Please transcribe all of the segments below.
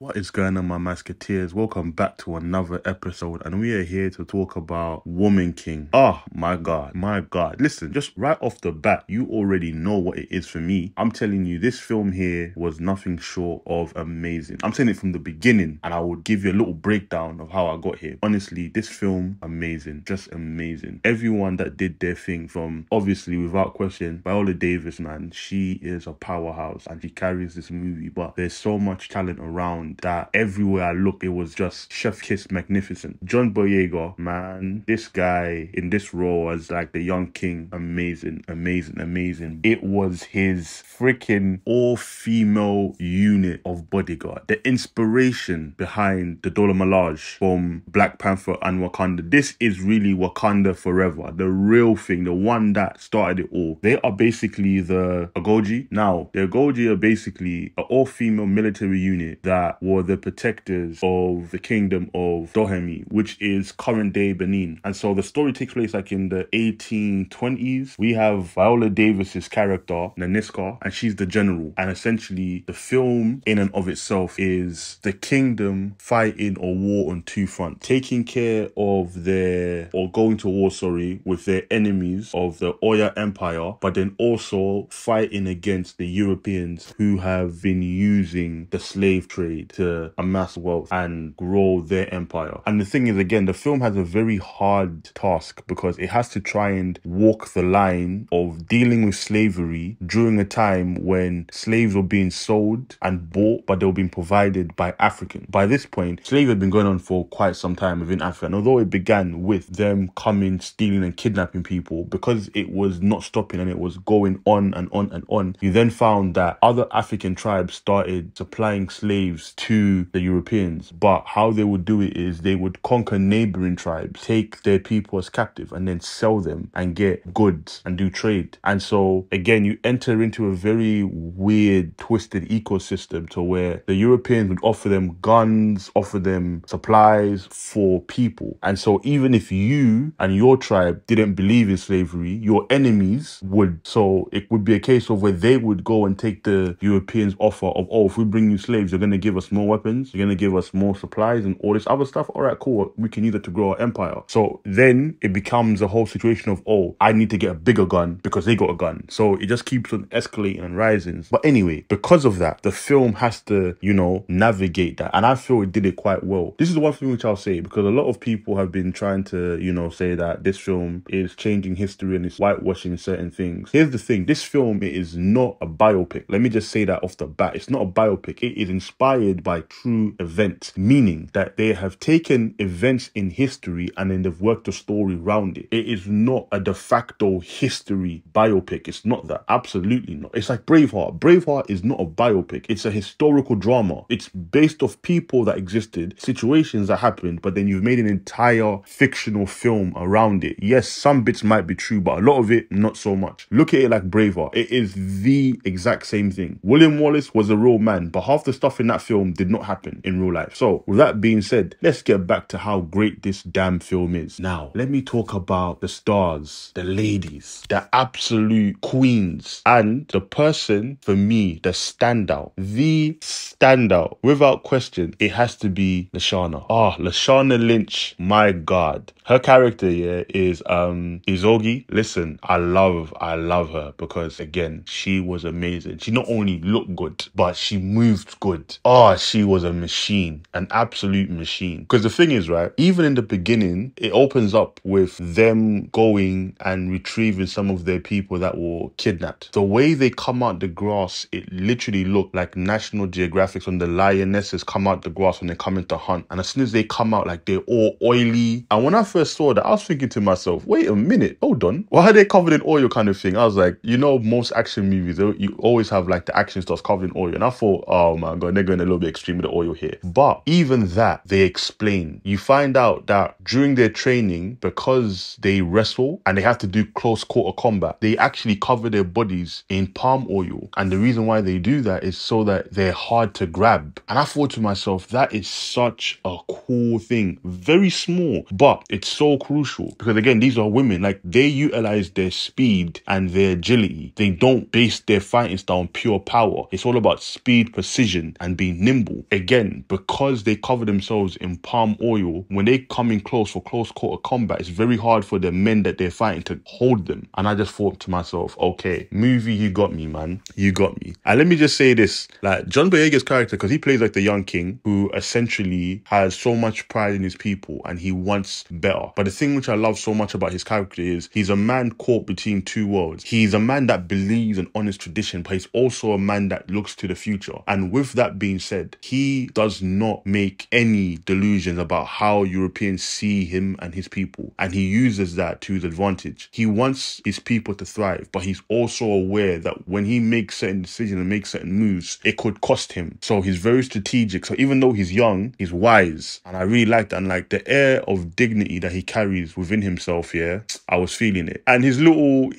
What is going on, my Masketeers? Welcome back to another episode, and we are here to talk about Woman King. Oh my god, my god. Listen, just right off the bat, you already know what it is for me. I'm telling you, this film here was nothing short of amazing. I'm saying it from the beginning, and I will give you a little breakdown of how I got here. Honestly, this film, amazing. Just amazing. Everyone that did their thing, from, obviously, without question, Viola Davis, man. She is a powerhouse, and she carries this movie, but there's so much talent around that everywhere I look, it was just chef kiss magnificent. John Boyega, man, this guy in this role as like the young king, amazing, amazing, amazing. It was his freaking all-female unit of bodyguard. The inspiration behind the Dora Milaje from Black Panther and Wakanda. This is really Wakanda forever. The real thing, the one that started it all. They are basically the Agojie. Now, the Agojie are basically an all-female military unit that were the protectors of the kingdom of Dahomey, which is current day Benin. And so the story takes place like in the 1820s. We have Viola Davis's character, Nanisca, and she's the general. And essentially the film in and of itself is the kingdom fighting a war on two fronts, taking care of their, or going to war, sorry, with their enemies of the Oya Empire, but then also fighting against the Europeans who have been using the slave trade to amass wealth and grow their empire. And the thing is, again, the film has a very hard task because it has to try and walk the line of dealing with slavery during a time when slaves were being sold and bought, but they were being provided by Africans. By this point, slavery had been going on for quite some time within Africa. And although it began with them coming, stealing and kidnapping people, because it was not stopping and it was going on and on and on, you then found that other African tribes started supplying slaves to the Europeans. But how they would do it is they would conquer neighboring tribes, take their people as captive, and then sell them and get goods and do trade. And so again, you enter into a very weird, twisted ecosystem to where the Europeans would offer them guns, offer them supplies for people. And so even if you and your tribe didn't believe in slavery, your enemies would. So it would be a case of where they would go and take the Europeans' offer of, oh, if we bring you slaves, you're going to give us more weapons, you're going to give us more supplies and all this other stuff. All right, cool, we can use it to grow our empire. So then it becomes a whole situation of, oh, I need to get a bigger gun because they got a gun. So it just keeps on escalating and rising. But anyway, because of that, the film has to, you know, navigate that, and I feel it did it quite well. This is the one thing which I'll say, because a lot of people have been trying to, you know, say that this film is changing history and it's whitewashing certain things. Here's the thing, this film, it is not a biopic. Let me just say that off the bat. It's not a biopic. It is inspired by true events, meaning that they have taken events in history and then they've worked a story around it. It is not a de facto history biopic. It's not that. Absolutely not. It's like Braveheart. Braveheart is not a biopic. It's a historical drama. It's based off people that existed, situations that happened, but then you've made an entire fictional film around it. Yes, some bits might be true, but a lot of it, not so much. Look at it like Braveheart. It is the exact same thing. William Wallace was a real man, but half the stuff in that film did not happen in real life. So with that being said, let's get back to how great this damn film is. Now, let me talk about the stars, the ladies, the absolute queens, and the person, for me, the standout. The standout, without question, it has to be Lashana. Ah, oh, Lashana Lynch, my god. Her character, yeah, is Izogi. Listen, I love her because, again, she was amazing. She not only looked good, but she moved good. Oh, she was a machine, an absolute machine. Because the thing is, right, even in the beginning, it opens up with them going and retrieving some of their people that were kidnapped. The way they come out the grass, it literally looked like National Geographic's when the lionesses come out the grass when they're coming to hunt. And as soon as they come out, like, they're all oily. And when I first saw that, I was thinking to myself, wait a minute, hold on, why are they covered in oil kind of thing? I was like, you know, most action movies, you always have like the action stuff covered in oil. And I thought, oh my god, they're going a little bit extreme with the oil here. But even that, they explain. You find out that during their training, because they wrestle and they have to do close quarter combat, they actually cover their bodies in palm oil. And the reason why they do that is so that they're hard to grab. And I thought to myself, that is such a cool thing. Very small, but it's so crucial. Because again, these are women. Like, they utilize their speed and their agility. They don't base their fighting style on pure power. It's all about speed, precision, and being nimble. Again, because they cover themselves in palm oil, when they come in close for close quarter combat, it's very hard for the men that they're fighting to hold them. And I just thought to myself, okay, movie, you got me, man. You got me. And let me just say this, like, John Boyega's character, because he plays like the young king who essentially has so much pride in his people and he wants better. But the thing which I love so much about his character is he's a man caught between two worlds. He's a man that believes in honest tradition, but he's also a man that looks to the future. And with that being said, he does not make any delusions about how Europeans see him and his people. And he uses that to his advantage. He wants his people to thrive, but he's also aware that when he makes certain decisions and makes certain moves, it could cost him. So he's very strategic. So even though he's young, he's wise. And I really like that. And like the air of dignity that he carries within himself, yeah, I was feeling it. And his little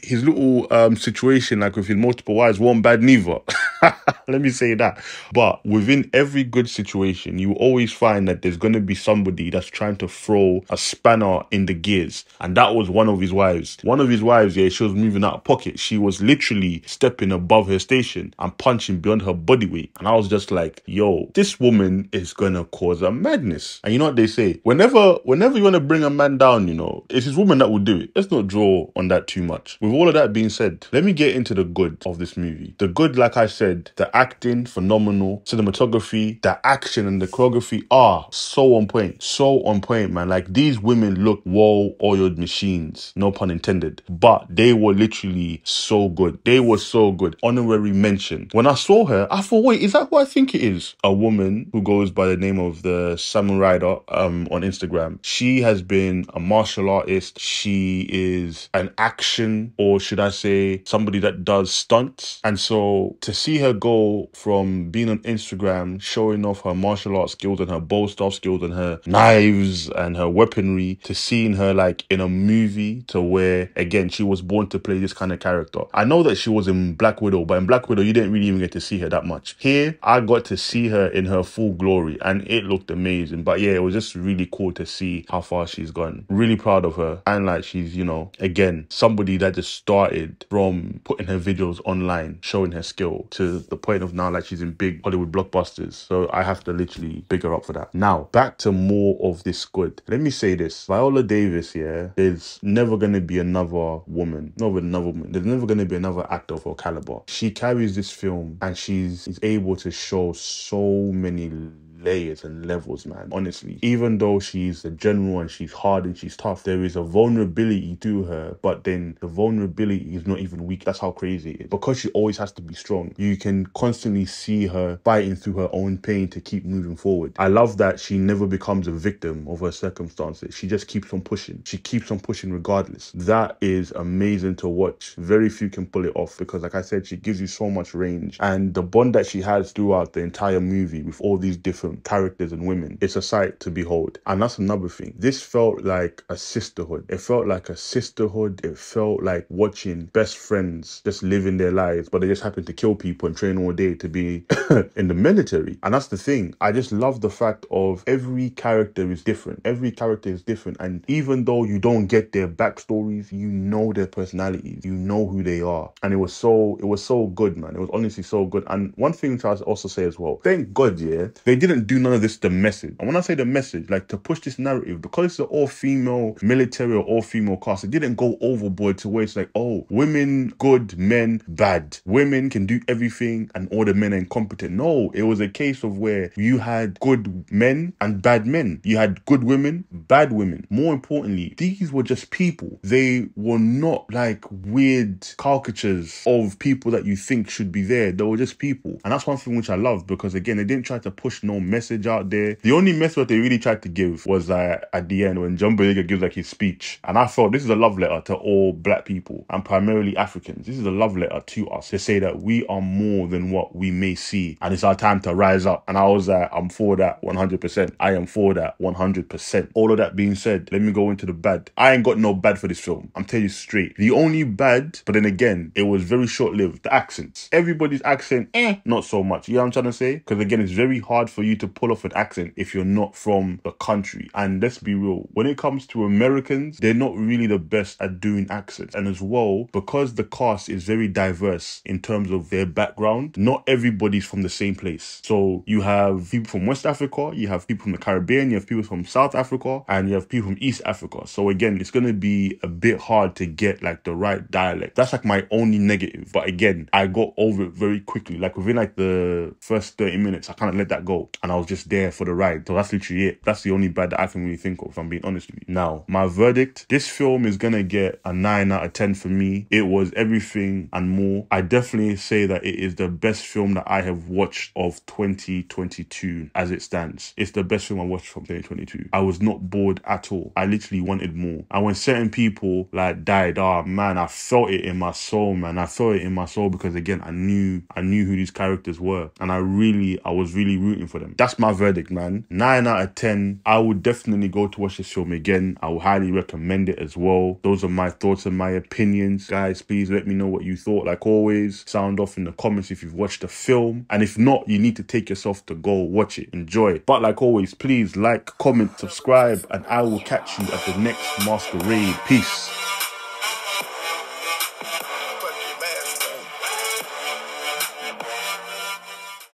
situation, like with his multiple wives, one bad neither. Let me say that. But within every good situation, you always find that there's going to be somebody that's trying to throw a spanner in the gears. And that was one of his wives. One of his wives, yeah, she was moving out of pocket. She was literally stepping above her station and punching beyond her body weight. And I was just like, yo, this woman is going to cause a madness. And you know what they say? Whenever you want to bring a man down, you know, it's his woman that will do it. Let's not draw on that too much. With all of that being said, let me get into the good of this movie. The good, like I said, the acting, phenomenal. Cinematography, the action and the choreography are so on point. So on point, man. Like, these women look well-oiled machines. No pun intended. But they were literally so good. They were so good. Honorary mention. When I saw her, I thought, wait, is that what I think it is? A woman who goes by the name of the Salmon Rider on Instagram. She has been a martial artist. She is an action, or should I say, somebody that does stunts. And so to see her go from being on Instagram, showing off her martial arts skills and her bowstaff skills and her knives and her weaponry, to seeing her like in a movie, to where, again, she was born to play this kind of character. I know that she was in Black Widow, but in Black Widow, you didn't really even get to see her that much. Here, I got to see her in her full glory and it looked amazing. But yeah, it was just really cool to see how far she's gone. Really proud of her. And like, she's, you know, again, somebody that just started from putting her videos online, showing her skill, to the point of now, like, she's in big Hollywood blockbusters. So I have to literally big her up for that. Now, back to more of this good. Let me say this. Viola Davis, yeah, there's never going to be another woman. Not another woman. There's never going to be another actor of her caliber. She carries this film and she's able to show so many layers and levels, man. Honestly, even though she's a general and she's hard and she's tough, there is a vulnerability to her, but then the vulnerability is not even weak. That's how crazy it is. Because she always has to be strong, you can constantly see her fighting through her own pain to keep moving forward. I love that she never becomes a victim of her circumstances. She just keeps on pushing. She keeps on pushing regardless. That is amazing to watch. Very few can pull it off because, like I said, she gives you so much range. And the bond that she has throughout the entire movie with all these different characters and women, it's a sight to behold. And that's another thing. This felt like a sisterhood. It felt like a sisterhood. It felt like watching best friends just living their lives, but they just happen to kill people and train all day to be in the military. And that's the thing. I just love the fact of every character is different. Every character is different. And even though you don't get their backstories, you know their personalities. You know who they are. And it was so good, man. It was honestly so good. And one thing which I also say as well, thank God, yeah, they didn't do none of this the message. And when I say the message, like, to push this narrative, because it's an all-female military or all-female cast, it didn't go overboard to where it's like, oh, women good, men bad, women can do everything and all the men are incompetent. No, it was a case of where you had good men and bad men. You had good women, bad women. More importantly, these were just people. They were not like weird caricatures of people that you think should be there. They were just people. And that's one thing which I love, because again, they didn't try to push no message out there. The only message they really tried to give was at the end when John Boyega gives like his speech. And I thought this is a love letter to all black people and primarily Africans. This is a love letter to us to say that we are more than what we may see and it's our time to rise up. And I was like, I'm for that 100%. I am for that 100%. All of that being said, let me go into the bad. I ain't got no bad for this film. I'm telling you straight. The only bad, but then again, it was very short-lived. The accents. Everybody's accent, not so much. You know what I'm trying to say? Because again, it's very hard for you to pull off an accent if you're not from the country. And let's be real, when it comes to Americans, they're not really the best at doing accents. And as well, because the cast is very diverse in terms of their background, not everybody's from the same place. So you have people from West Africa, you have people from the Caribbean, you have people from South Africa, and you have people from East Africa. So again, it's going to be a bit hard to get like the right dialect. That's like my only negative. But again, I got over it very quickly. Like within like the first 30 minutes, I kind of let that go and I was just there for the ride. So that's literally it. That's the only bad that I can really think of, if I'm being honest with you. Now, my verdict, this film is going to get a 9 out of 10 for me. It was everything and more. I definitely say that it is the best film that I have watched of 2022 as it stands. It's the best film I watched from 2022. I was not bored at all. I literally wanted more. And when certain people like died, oh man, I felt it in my soul, man. I felt it in my soul because again, I knew who these characters were and I was really rooting for them. That's my verdict, man. 9 out of 10. I would definitely go to watch this film again. I would highly recommend it as well. Those are my thoughts and my opinions. Guys, please let me know what you thought. Like always, sound off in the comments if you've watched the film. And if not, you need to take yourself to go watch it. Enjoy it. But like always, please like, comment, subscribe, and I will catch you at the next masquerade. Peace.